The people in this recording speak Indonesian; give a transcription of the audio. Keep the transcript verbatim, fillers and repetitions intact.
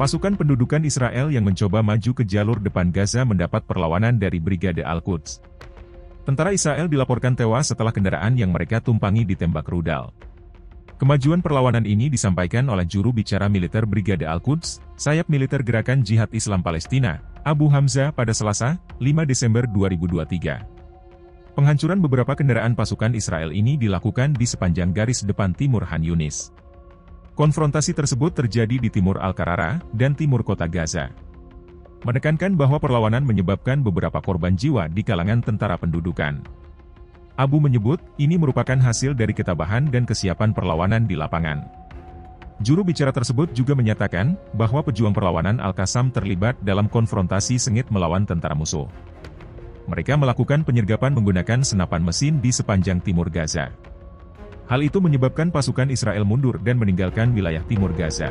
Pasukan pendudukan Israel yang mencoba maju ke jalur depan Gaza mendapat perlawanan dari Brigade Al-Quds. Tentara Israel dilaporkan tewas setelah kendaraan yang mereka tumpangi ditembak rudal. Kemajuan perlawanan ini disampaikan oleh juru bicara militer Brigade Al-Quds, sayap militer gerakan Jihad Islam Palestina, Abu Hamza pada Selasa, lima Desember dua ribu dua puluh tiga. Penghancuran beberapa kendaraan pasukan Israel ini dilakukan di sepanjang garis depan timur Khan Yunis. Konfrontasi tersebut terjadi di timur al-Qarara dan timur kota Gaza. Menekankan bahwa perlawanan menyebabkan beberapa korban jiwa di kalangan tentara pendudukan. Abu menyebut, ini merupakan hasil dari ketabahan dan kesiapan perlawanan di lapangan. Juru bicara tersebut juga menyatakan, bahwa pejuang perlawanan Al-Qassam terlibat dalam konfrontasi sengit melawan tentara musuh. Mereka melakukan penyergapan menggunakan senapan mesin di sepanjang timur Gaza. Hal itu menyebabkan pasukan Israel mundur dan meninggalkan wilayah timur Gaza.